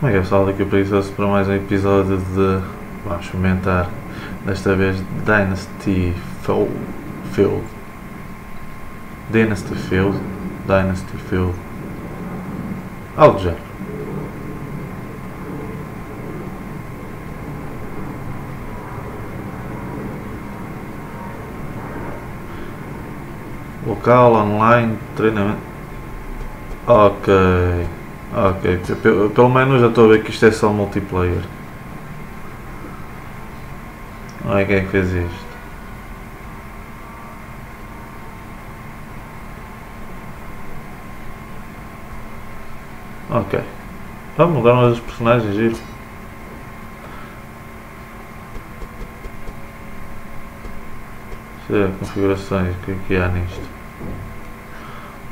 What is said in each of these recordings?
Como é que é, pessoal? Aqui preguiçoso para mais um episódio de... Vamos comentar. Desta vez Dynasty Feud. Algar. Local, online, treinamento. Ok. Pelo menos já estou a ver que isto é só multiplayer. Olha quem é que fez isto. Ok. Ah, mudaram os personagens, giro. Configurações, o que é que há nisto?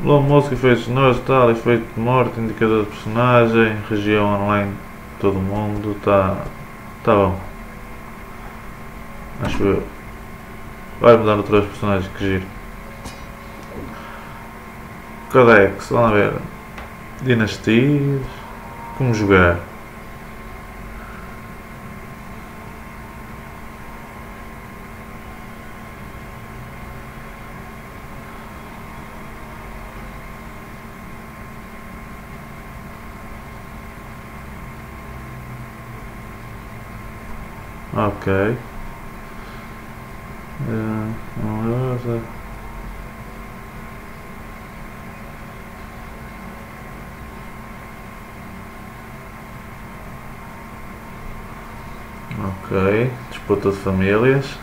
Lomoski foi nós, tal, efeito de morte, indicador de personagem, região online, todo mundo, tá bom. Acho eu. Vai mudar outros personagens, que giro. Codex, vamos ver. Dinastias. Como jogar? Ok. Ok, disputa de famílias.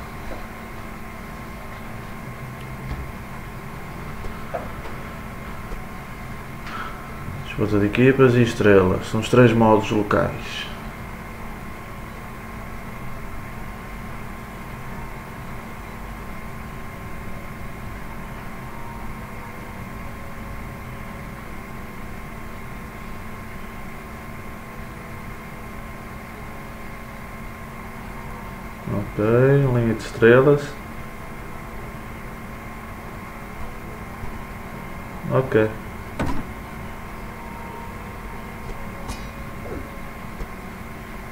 Disputa de equipas e estrelas. São os três modos locais. Ok, linha de estrelas. Ok.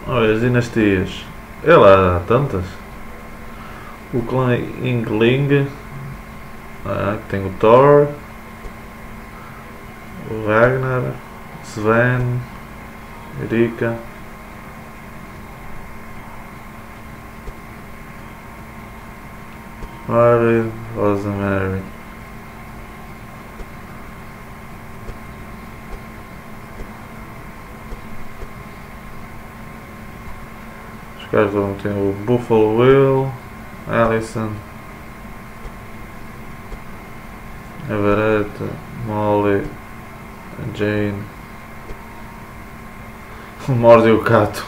Olha, as dinastias. É lá, há tantas. O clã Ingling. Tem o Thor. O Ragnar. Sven. Erika. Rosemary. Os caras vão ter o Buffalo Will, Alison, Everett, Molly Jane, morde o Cato,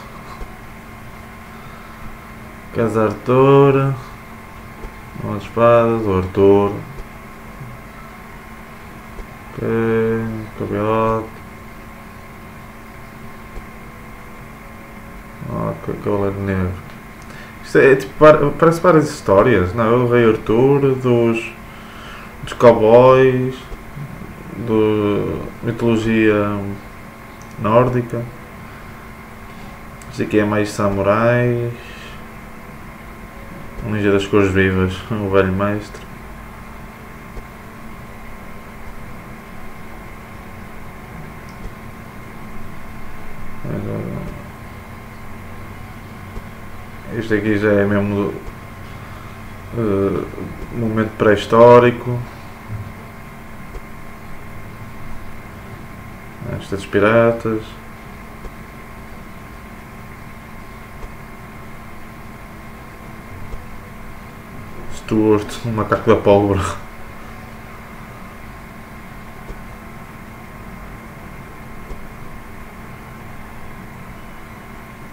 Casa Arthur. Uma de espadas, o Arthur. Ok, cabelote. Ok, cavaleiro negro. Isto é tipo, parece várias histórias, não é? O Rei Arthur, dos cowboys, da mitologia nórdica. Isto aqui é mais samurais. O ninja das cores vivas, o velho mestre. Este aqui já é mesmo momento pré-histórico. Esta dos piratas. Stuart, um macaco da pólvora.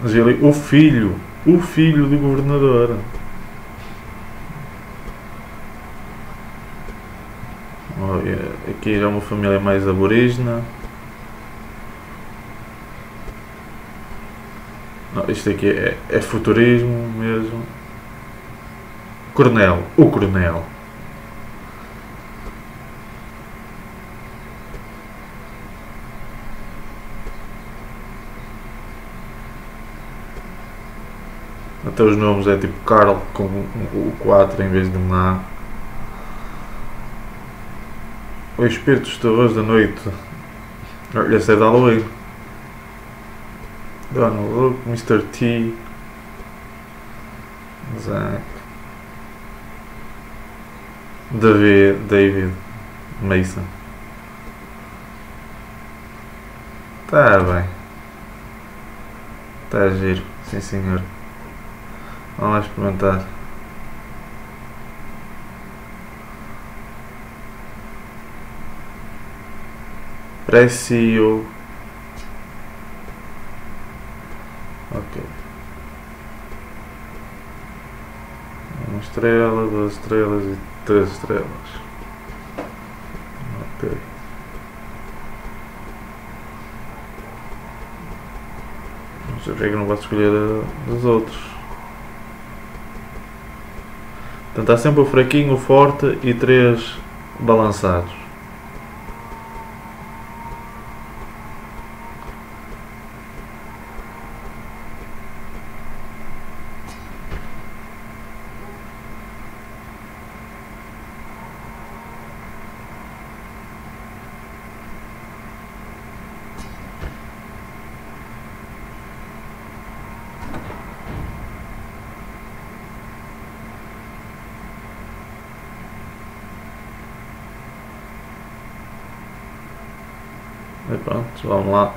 Mas ele, o filho do governador. Olha, aqui já é uma família mais aborígena. Não, isto aqui é futurismo mesmo. Coronel, o coronel. Até os nomes é tipo Carl com o 4 em vez de um A. O espírito dos terrores da noite. Olha, essa é de Halloween. Donald Luke, Mr. T, Zack, David Mason. Tá bem. Tá giro, sim senhor. Vamos lá experimentar. Precio. Ok. 1 estrela, 2 estrelas e 3 estrelas. Ok. Não sei porque é que não posso escolher dos outros. Portanto, há sempre o fraquinho, o forte e 3 balançados. E pronto, vamos lá.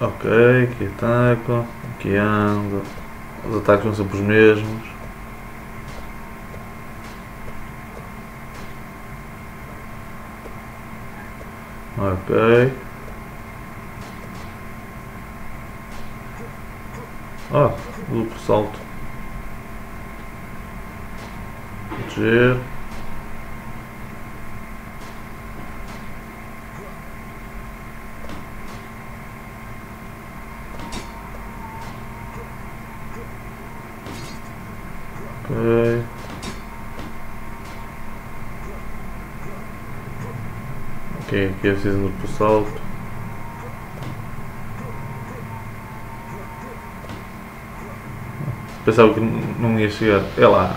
Ok, aqui ataco, aqui ando. Os ataques são sempre os mesmos. Ok. Ah, duplo salto. Proteger. Ok, aqui eu preciso do duplo salto. Pensava que não ia chegar. É lá.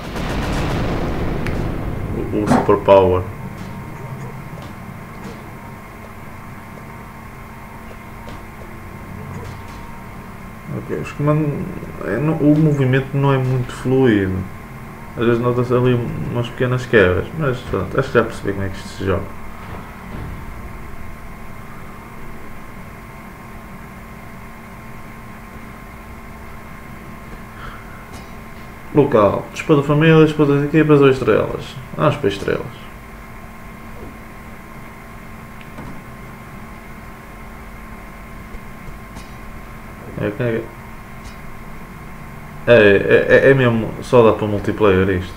O super power. Ok, os comandos. O movimento não é muito fluido. Às vezes nota-se ali umas pequenas quebras, mas pronto, acho que já percebi como é que isto se joga. Local, disputa de família, disputa das equipas, 2 estrelas. Vamos para estrelas. É mesmo, só dá para multiplayer isto.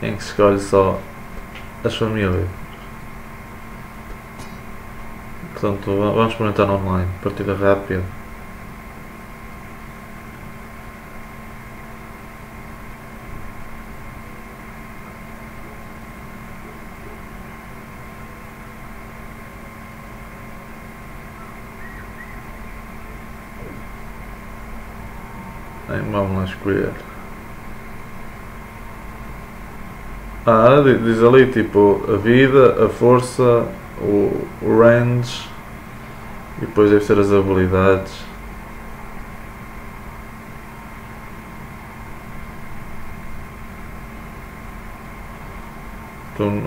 Tem que escolher só as famílias. Portanto, vamos experimentar online, partida rápida. Bem, vamos lá escolher. Ah, diz ali tipo a vida, a força, o range e depois deve ser as habilidades. Então,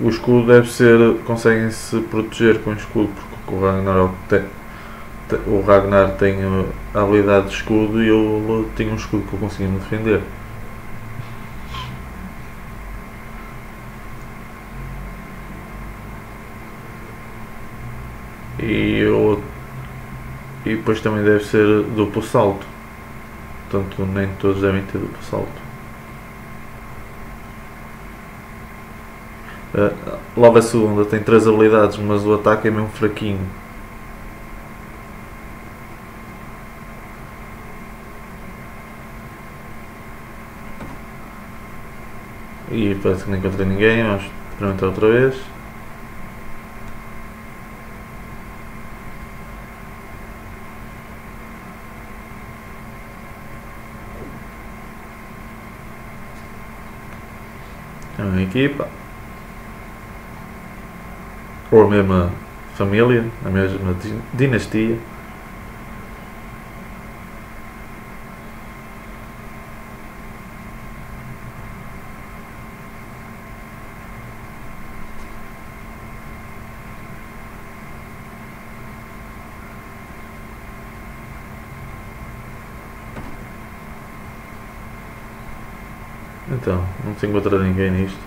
o escudo deve ser. Conseguem-se proteger com o escudo porque o Ragnar tem a habilidade de escudo e eu tenho um escudo que eu consigo me defender. E depois também deve ser duplo salto. Portanto, nem todos devem ter duplo salto. Logo a segunda tem 3 habilidades, mas o ataque é mesmo fraquinho. e parece que não encontrei ninguém, vamos experimentar outra vez. É uma equipa. Ou a mesma família, a mesma dinastia. Então, não se encontra ninguém nisto.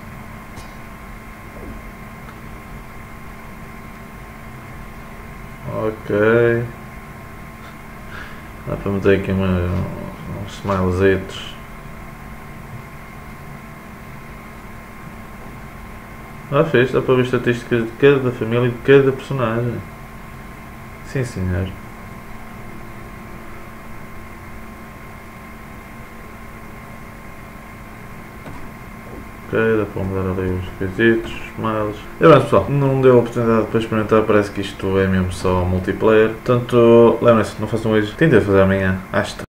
Ok. Dá para meter aqui uns smilezitos. Ah, fez, dá para ver estatísticas de cada família e de cada personagem. Sim, senhor. Dá para mudar ali os requisitos, mas... E bem pessoal, não deu a oportunidade para experimentar, parece que isto é mesmo só multiplayer. Portanto, lembrem-se, não façam hoje, tentem fazer amanhã, às 3.